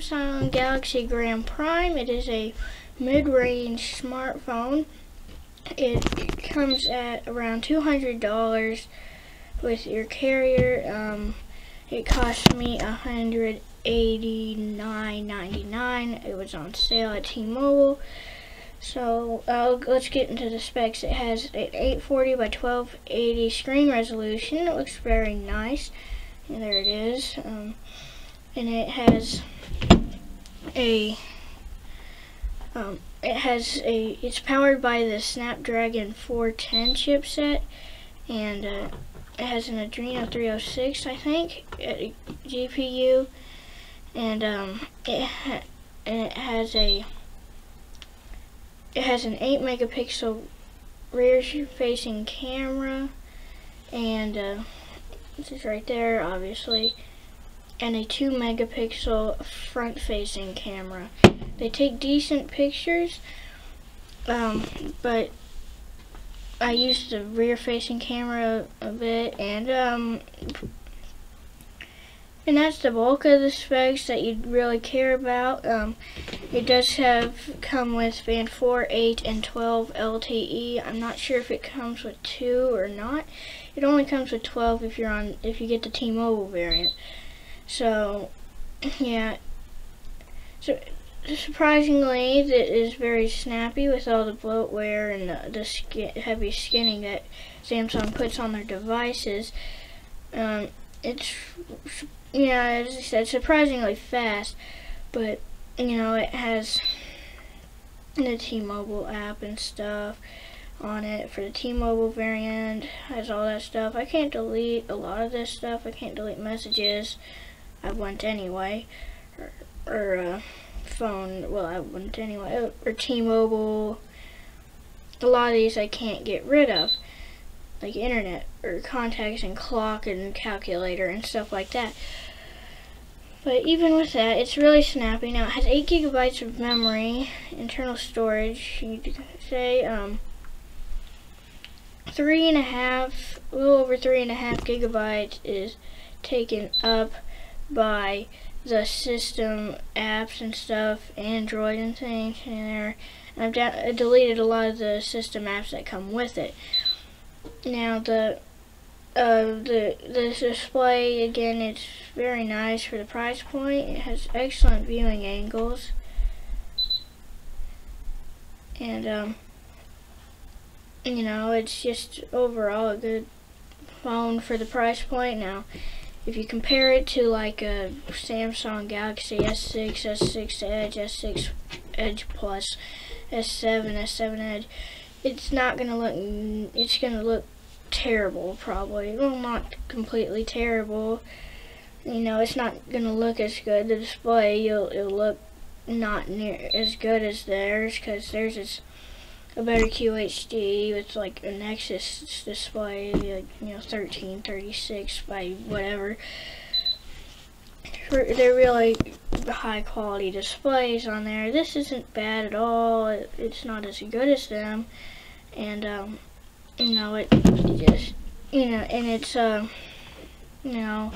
Samsung Galaxy Grand Prime. It is a mid-range smartphone. It comes at around $200 with your carrier. It cost me $189.99. It was on sale at T-Mobile. So let's get into the specs. It has an 840 by 1280 screen resolution. It looks very nice. And there it is. And it has a it's powered by the Snapdragon 410 chipset, and it has an Adreno 306, I think, GPU, and it has an 8-megapixel rear-facing camera, and this is right there, obviously, and a 2-megapixel front-facing camera. They take decent pictures, but I used the rear-facing camera a bit, and that's the bulk of the specs that you'd really care about. It does come with band 4, 8, and 12 LTE. I'm not sure if it comes with 2 or not. It only comes with 12 if you get the T-Mobile variant. So, yeah. So, surprisingly, it is very snappy with all the bloatware and the heavy skinning that Samsung puts on their devices. Yeah, as I said, surprisingly fast, but, you know, it has the T-Mobile app and stuff on it for the T-Mobile variant. Has all that stuff. I can't delete a lot of this stuff. I can't delete messages. I wouldn't anyway, or phone, well, I wouldn't anyway, or T-Mobile. A lot of these I can't get rid of, like internet, or contacts, and clock, and calculator, and stuff like that. But even with that, it's really snappy. Now, it has 8 gigabytes of memory, internal storage, you'd say, 3.5, a little over 3.5 gigabytes is taken up by the system apps and stuff, Android and things in there, and I deleted a lot of the system apps that come with it. Now the display, again, it's very nice for the price point. It has excellent viewing angles, and you know, it's just overall a good phone for the price point. Now, if you compare it to like a Samsung Galaxy S6, S6 Edge, S6 Edge Plus, S7, S7 Edge, it's not gonna look. It's gonna look terrible, probably. Well, not completely terrible. You know, it's not gonna look as good. The display, it'll look not near as good as theirs, because theirs is a better QHD with like a Nexus display, like, you know, 1336 by whatever. They're really high quality displays on there. This isn't bad at all. It's not as good as them, and you know, it just, you know, and it's you know,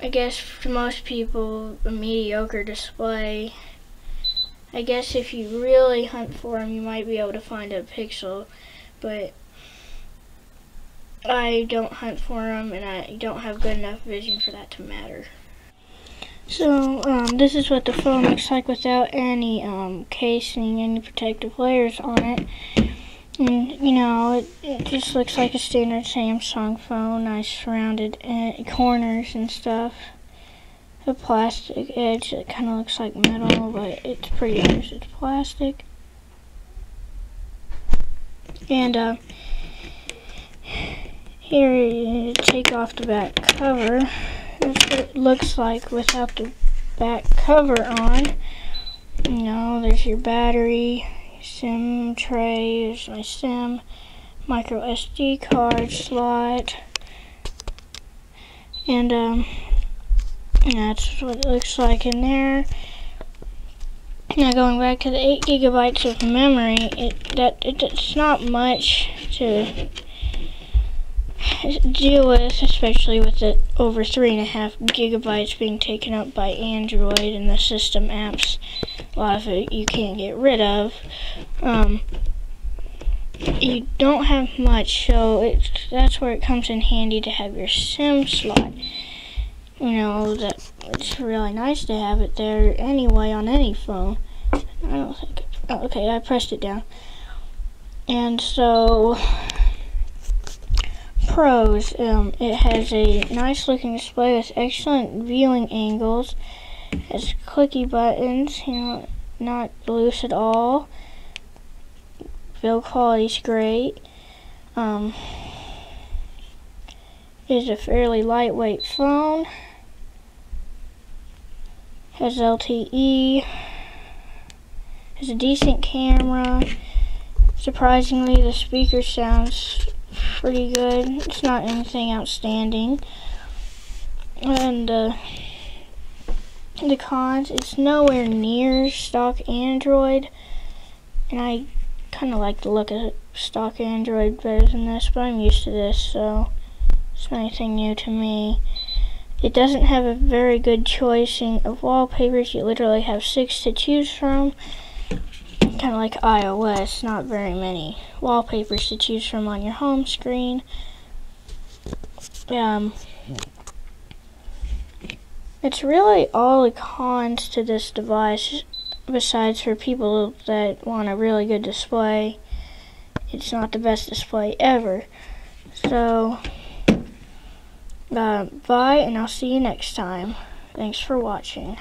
I guess for most people a mediocre display. I guess if you really hunt for them, you might be able to find a Pixel, but I don't hunt for them, and I don't have good enough vision for that to matter. So, this is what the phone looks like without any casing, any protective layers on it. And, you know, it just looks like a standard Samsung phone, nice rounded corners and stuff. A plastic edge that kind of looks like metal, but it's pretty nice. It's plastic, and here you take off the back cover. That's what it looks like without the back cover on. You know, there's your battery, SIM tray. There's my SIM, micro SD card slot, and and that's what it looks like in there. Now, going back to the 8 gigabytes of memory, it's not much to iOS, especially with the over 3.5 gigabytes being taken up by Android and the system apps, a lot of it you can't get rid of. You don't have much, so that's where it comes in handy to have your SIM slot. You know, that it's really nice to have it there anyway on any phone. I don't think. Oh, okay, I pressed it down. And so, pros, it has a nice looking display with excellent viewing angles. It has clicky buttons, you know, not loose at all. Build quality's great. It is a fairly lightweight phone. Has LTE. Has a decent camera. Surprisingly, the speaker sounds pretty good. It's not anything outstanding. And the cons, it's nowhere near stock Android, and I kind of like the look of stock Android better than this, but I'm used to this, so it's not anything new to me. It doesn't have a very good choicing of wallpapers. You literally have 6 to choose from, kind of like iOS, not very many wallpapers to choose from on your home screen. It's really all the cons to this device. Besides, for people that want a really good display, it's not the best display ever. So, bye, and I'll see you next time. Thanks for watching.